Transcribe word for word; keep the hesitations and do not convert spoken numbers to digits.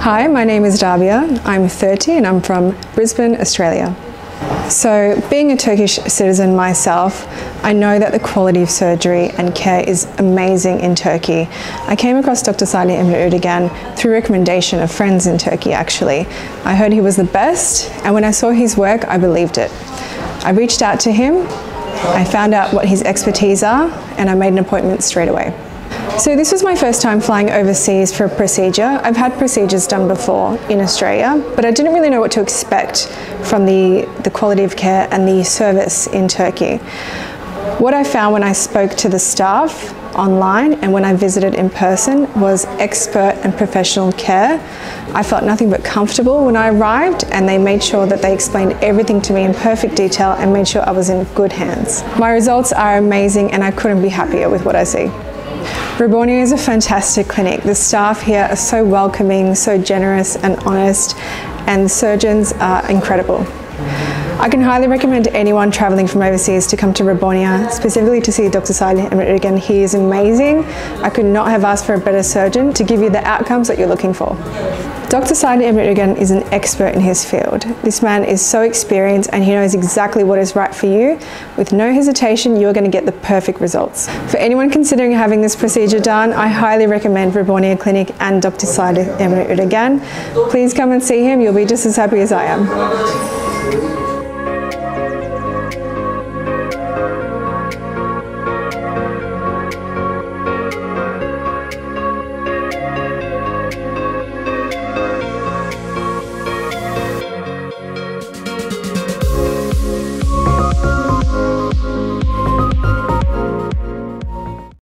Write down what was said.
Hi, my name is Rabia. I'm thirty and I'm from Brisbane, Australia. So being a Turkish citizen myself, I know that the quality of surgery and care is amazing in Turkey. I came across Doctor Salih Emre Üregen through recommendation of friends in Turkey actually. I heard he was the best, and when I saw his work, I believed it. I reached out to him, I found out what his expertise are, and I made an appointment straight away. So this was my first time flying overseas for a procedure. I've had procedures done before in Australia, but I didn't really know what to expect from the, the quality of care and the service in Turkey. What I found when I spoke to the staff online and when I visited in person was expert and professional care. I felt nothing but comfortable when I arrived, and they made sure that they explained everything to me in perfect detail and made sure I was in good hands. My results are amazing and I couldn't be happier with what I see. Rebornia is a fantastic clinic. The staff here are so welcoming, so generous and honest, and the surgeons are incredible. I can highly recommend anyone travelling from overseas to come to Rebornia, specifically to see Doctor Salih Emre Üregen. He is amazing. I could not have asked for a better surgeon to give you the outcomes that you're looking for. Doctor Salih Emre Üregen is an expert in his field. This man is so experienced and he knows exactly what is right for you. With no hesitation, you are going to get the perfect results. For anyone considering having this procedure done, I highly recommend Rebornia Clinic and Doctor Salih Emre Üregen. Please come and see him. You'll be just as happy as I am.